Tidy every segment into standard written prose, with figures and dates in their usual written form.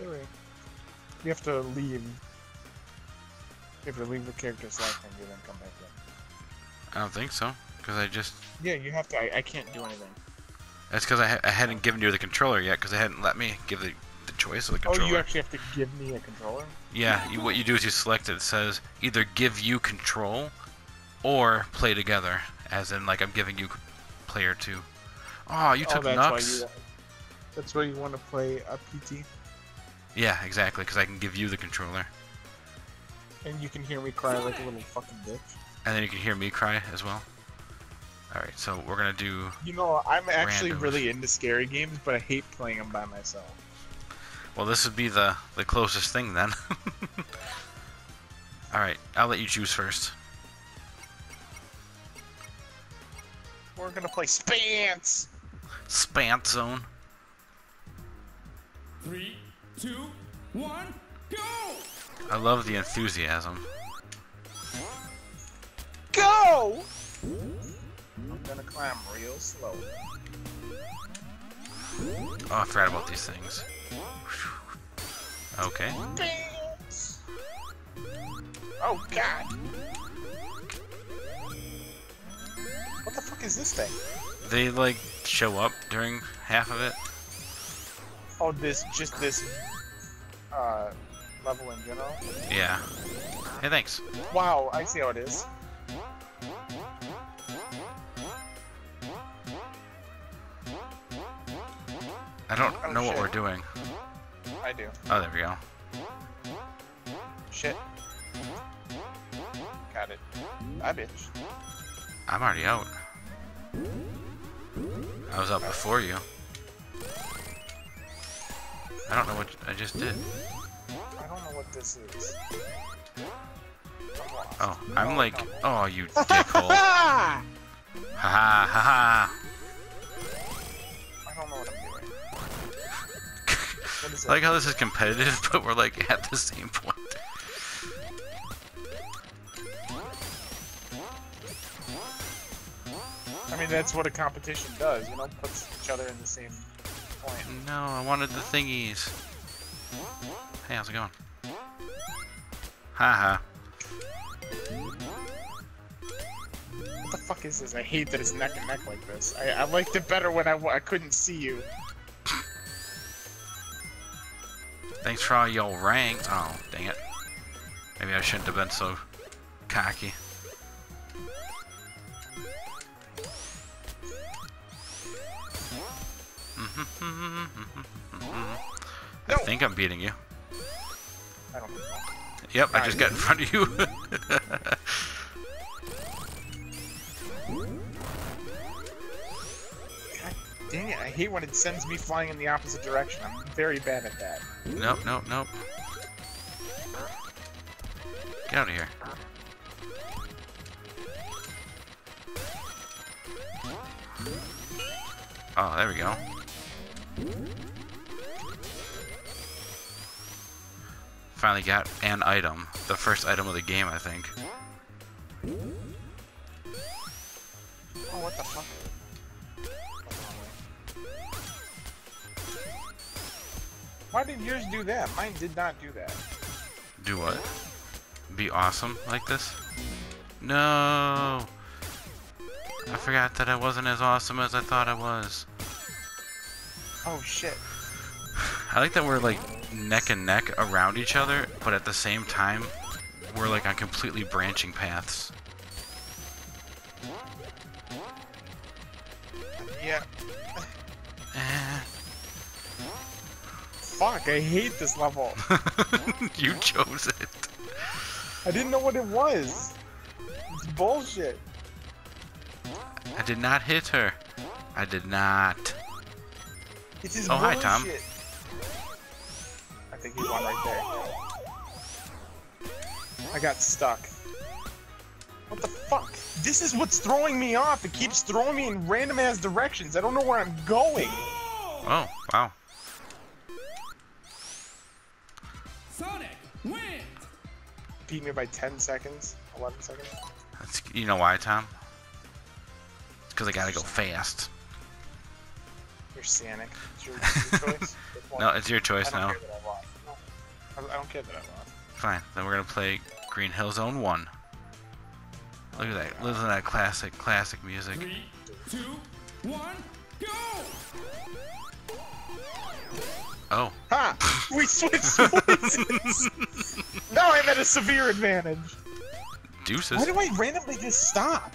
Alright. You have to leave. You have to leave the character's life and you then come back in. I don't think so. Because I just... Yeah, you have to. I can't do anything. That's because I hadn't given you the controller yet, because they hadn't let me give the choice of the controller. Oh, you actually have to give me a controller? Yeah, what you do is you select it. It says either give you control or play together, as in, like, I'm giving you player two. Oh, you took Nux. That's why you want to play a PT? Yeah, exactly, because I can give you the controller. And you can hear me cry like a little fucking bitch. And then you can hear me cry as well. Alright, so we're gonna do... You know, I'm actually really into scary games, but I hate playing them by myself. Well, this would be the closest thing, then. Alright, I'll let you choose first. We're gonna play SPANCE! SPANCE Zone. 3, 2, 1, go! I love the enthusiasm. Go! I'm gonna climb real slow. Oh, I forgot about these things. Okay. Dance. Oh god! What the fuck is this thing? They like show up during half of it. Oh, this level in general? Yeah. Hey, thanks. Wow, I see how it is. I don't know what we're doing. I do. Oh, there we go. Shit. Got it. Bye, bitch. I'm already out. I was out before you. I don't know what I just did. I don't know what this is. Oh, I'm like... Oh, you dickhole. Ha ha ha ha. I don't know what I'm doing. I like how this is competitive, but we're like at the same point. I mean, that's what a competition does, you know? Puts each other in the same... No, I wanted the thingies. Hey, how's it going? Haha. What the fuck is this? I hate that it's neck and neck like this. I liked it better when I couldn't see you. Thanks for all your ranks. Oh, dang it. Maybe I shouldn't have been so cocky. I think I'm beating you. I don't know. Yep, I just got in front of you. God dang it, I hate when it sends me flying in the opposite direction. I'm very bad at that. Nope, nope, nope. Get out of here. Oh, there we go. Finally got an item. The first item of the game, I think. Oh, what the fuck? Why did yours do that? Mine did not do that. Do what? Be awesome like this? No! I forgot that I wasn't as awesome as I thought I was. Oh, shit. I like that we're, like, neck and neck around each other, but at the same time, we're, like, on completely branching paths. Yeah. Fuck, I hate this level. You chose it. I didn't know what it was. It's bullshit. I did not hit her. I did not. It is bullshit. Hi, Tom. I think he's on right there. I got stuck. What the fuck? This is what's throwing me off. It keeps throwing me in random ass directions. I don't know where I'm going. Oh, wow. Sonic wins. Beat me by 10 seconds, 11 seconds. That's, you know why, Tom? It's because I gotta go fast. Sonic. It's your choice? No, it's your choice now. I don't care that I lost. Fine, then we're gonna play Green Hill Zone 1. Look at that! Listen to that classic music. 3, 2, 1, go! Oh. Ha! Huh. We switched places. Now I'm at a severe advantage. Deuces. Why do I randomly just stop?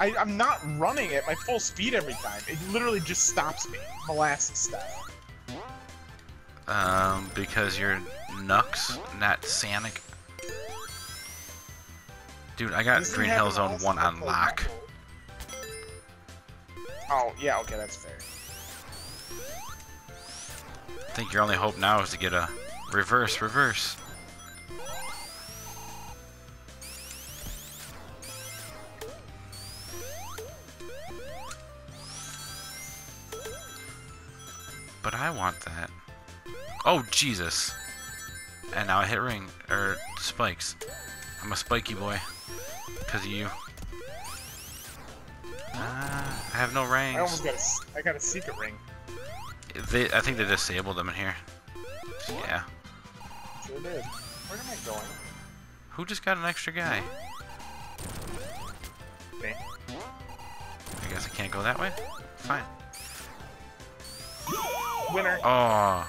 I'm not running at my full speed every time. It literally just stops me, molasses style. Because you're Nux, not Sonic. Dude, I got Green Hill Zone 1 on lock. Oh, yeah, okay, that's fair. I think your only hope now is to get a reverse. But I want that. Oh, Jesus. And now I hit ring, or spikes. I'm a spiky boy. Because of you. I have no rings. I almost got I got a secret ring. I think they disabled them in here. Yeah. Sure did. Where am I going? Who just got an extra guy? Me. I guess I can't go that way? Fine. Winner. Oh,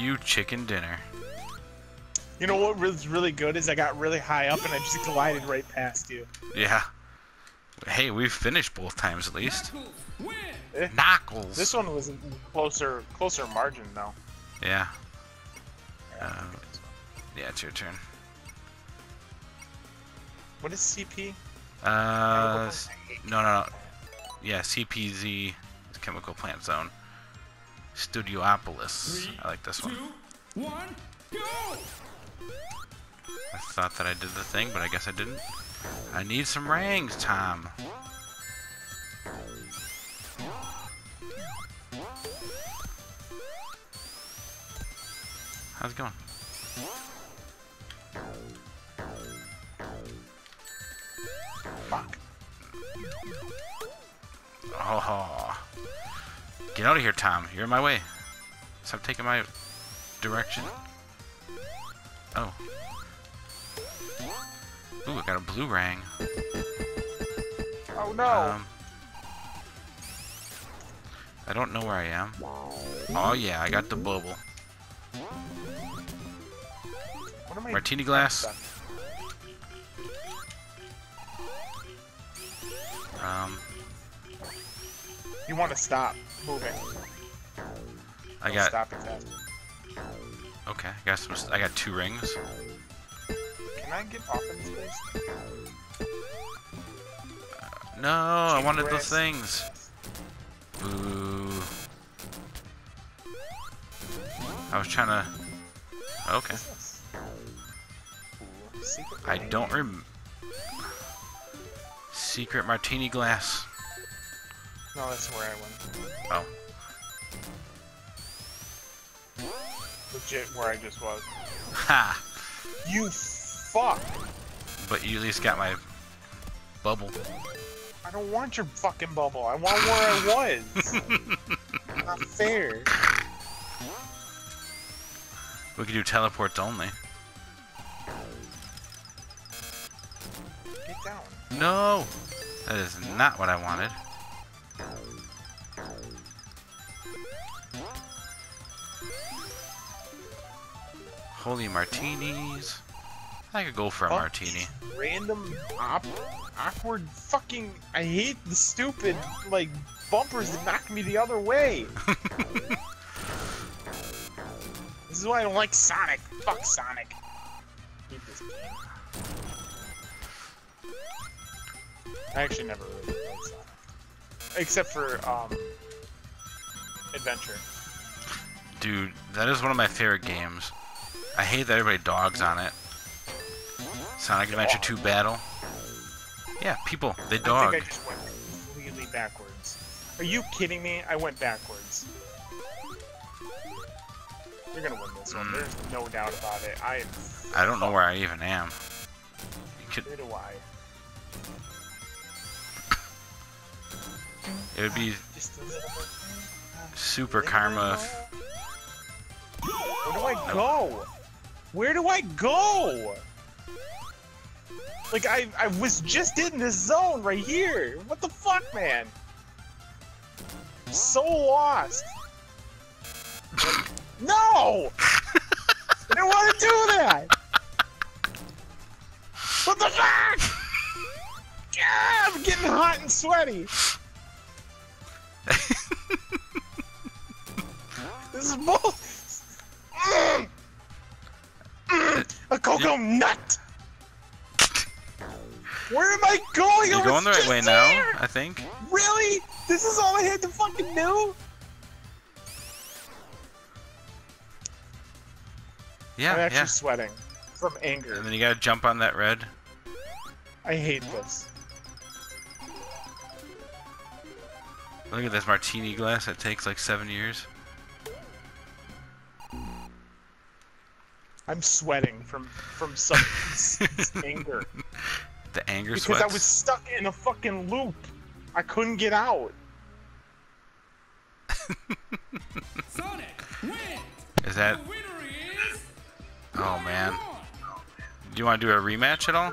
you chicken dinner. You know what was really good is I got really high up and I just glided right past you. Yeah. Hey, we finished both times at least. Knuckles. This one was closer margin though. Yeah. Yeah, it's your turn. What is CP? No. Yeah, CPZ is Chemical Plant Zone. Studiopolis. I like this one. 3, 2, 1, go! I thought that I did the thing, but I guess I didn't. I need some rings, Tom. How's it going? Fuck. Oh. Get out of here, Tom. You're in my way. Stop taking my direction. Oh. Ooh, I got a blue ring. Oh, no. I don't know where I am. Oh, yeah, I got the bubble. What am I Martini glass. You want to stop moving. I got... Stop it. Okay, I got 2 rings. Can I get off in this place? No, I wanted those things. Ooh. I was trying to... Okay. I don't rem... Secret martini glass. No, that's where I went. Oh. Legit where I just was. Ha! You fuck! But you at least got my bubble. I don't want your fucking bubble. I want where I was. Not fair. We could do teleports only. Get down. No! That is not what I wanted. Holy martinis. I could go for a martini. Random, awkward fucking... I hate the stupid, like, bumpers that knock me the other way. This is why I don't like Sonic. Fuck Sonic. I hate this game. I actually never really liked Sonic. Except for, Adventure. Dude, that is one of my favorite games. I hate that everybody dogs on it. Sonic Adventure 2 Battle. Yeah, people, they dog. I think I just went completely backwards. Are you kidding me? I went backwards. You're gonna win this one. There's no doubt about it. I don't know where I even am. Where do I? It would be just a little bit. Super karma. Where do I go? Where do I go? Like, I was just in this zone right here. What the fuck, man? I'm so lost. No! I don't want to do that! What the fuck? Yeah, I'm getting hot and sweaty. This is bull. A cocoa nut. Where am I going? You're going the right way now, I think. Really? This is all I had to fucking do? Yeah, I'm actually sweating from anger. And then you gotta jump on that red. I hate this. Look at this martini glass. That takes like 7 years. I'm sweating from some anger. The anger sweats. Because I was stuck in a fucking loop. I couldn't get out. Sonic wins. Is that? The winner is... Oh man. Do you want to do a rematch at all?